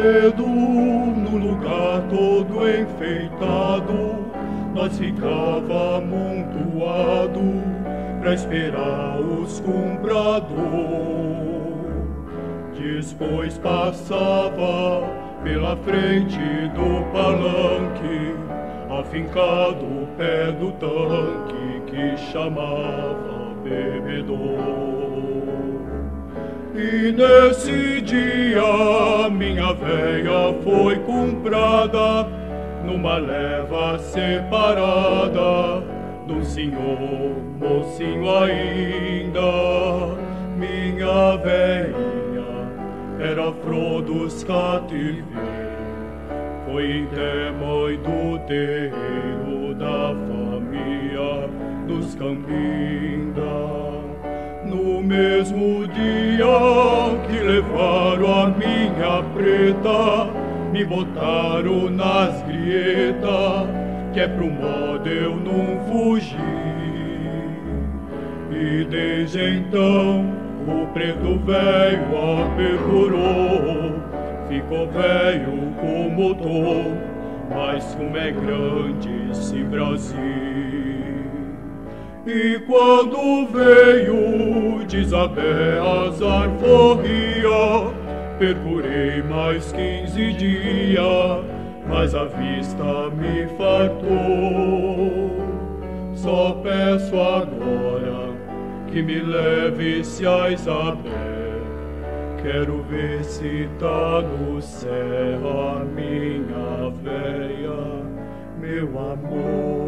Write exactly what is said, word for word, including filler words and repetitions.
cedo, num lugar todo enfeitado, nós ficava amontoado pra esperar os comprador. Depois passava pela frente do palanque, afincado o pé do tanque que chamava bebedor. E nesse dia minha véia foi comprada numa leva separada do senhor mocinho ainda. Minha véia era Frodus Cativ, foi demói do terreiro da família dos Cambinda. No mesmo dia que levaram a minha preta, me botaram nas grietas, que é pro modo eu não fugir. E desde então o preto velho apegurou, ficou velho como tô, mas como é grande esse Brasil. E quando veio Isabel azar forria, percurei mais quinze dias, mas a vista me fartou. Só peço agora que me leve-se a Isabel, quero ver se tá no céu a minha véia, meu amor.